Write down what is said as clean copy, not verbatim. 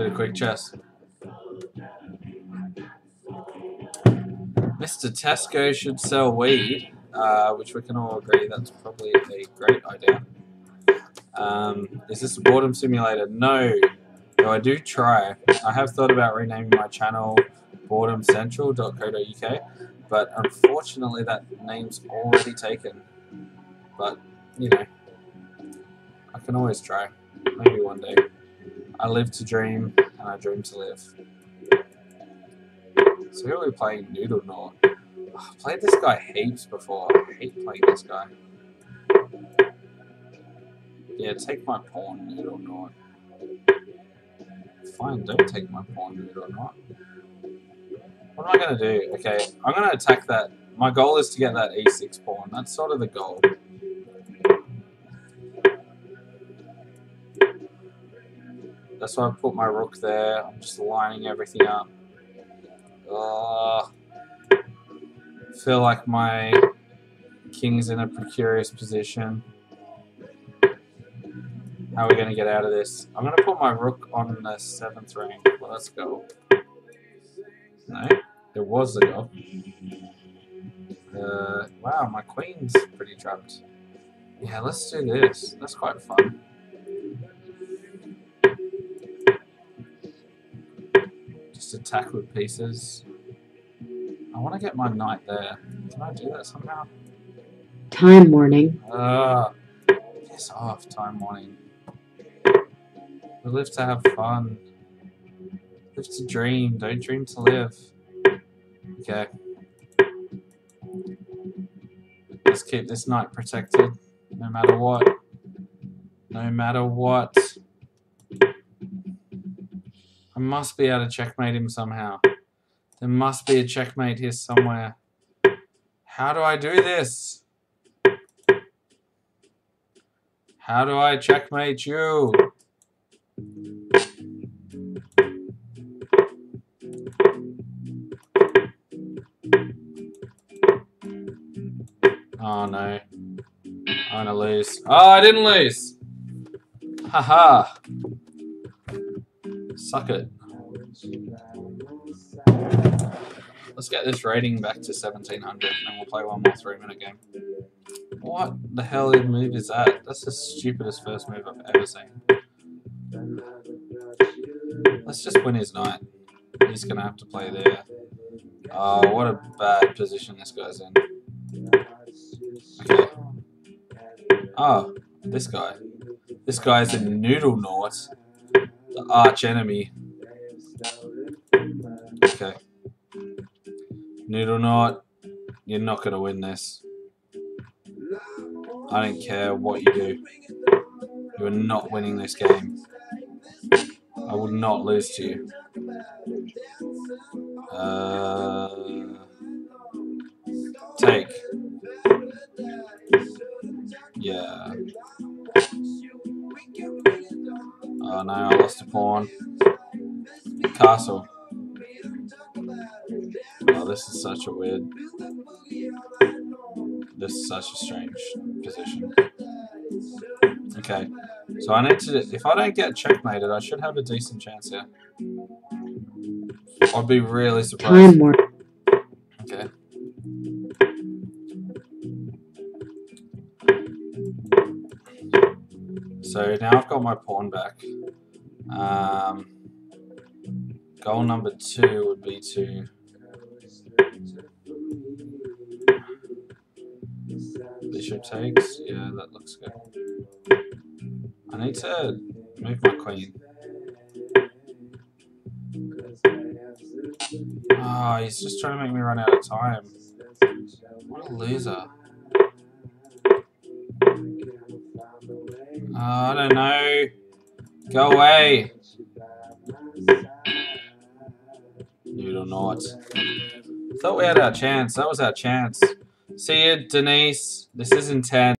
Did a quick chest. Mr. Tesco should sell weed, which we can all agree that's probably a great idea. Is this a boredom simulator? No. Though I do try. I have thought about renaming my channel boredomcentral.co.uk, but unfortunately that name's already taken. But, you know, I can always try. Maybe one day. I live to dream, and I dream to live. So who are we playing? Noodle-naut. I've played this guy heaps before. I hate playing this guy. Yeah, take my pawn, Noodle-naut. Fine, don't take my pawn, Noodle-naut. What am I going to do? Okay, I'm going to attack that. My goal is to get that e6 pawn. That's sort of the goal. That's why I put my rook there. I'm just lining everything up. Feel like my king's in a precarious position. How are we going to get out of this? I'm going to put my rook on the 7th ring. Well, let's go. No, there was a goal. Wow, my queen's pretty trapped. Yeah, let's do this. That's quite fun. Attack with pieces. I want to get my knight there. Can I do that somehow? Time warning. Yes, off time warning. We live to have fun. Live to dream. Don't dream to live. Okay. Let's keep this knight protected, no matter what. No matter what. I must be able to checkmate him somehow. There must be a checkmate here somewhere. How do I do this? How do I checkmate you? Oh no. I'm gonna lose. Oh, I didn't lose! Haha. Suck it. Let's get this rating back to 1700 and then we'll play one more 3-minute game. What the hell move is that? That's the stupidest first move I've ever seen. Let's just win his knight. He's going to have to play there. Oh, what a bad position this guy's in. Okay. Oh, this guy. This guy's a Noodle-naut. The arch enemy. Okay. Noodle-naut, you're not going to win this. I don't care what you do. You are not winning this game. I will not lose to you. Take. Yeah. Oh no, I lost a pawn. Castle. Oh, this is such a weird... This is such a strange position. Okay, so I need to... If I don't get checkmated, I should have a decent chance here. I'd be really surprised. Okay. So now I've got my pawn back. Goal number 2 would be to... Bishop takes? Yeah, that looks good. I need to move my queen. Ah, oh, he's just trying to make me run out of time. What a loser. Oh, I don't know. Go away. Noodle-naut. Thought we had our chance. That was our chance. See you, Denise. This isn't 10.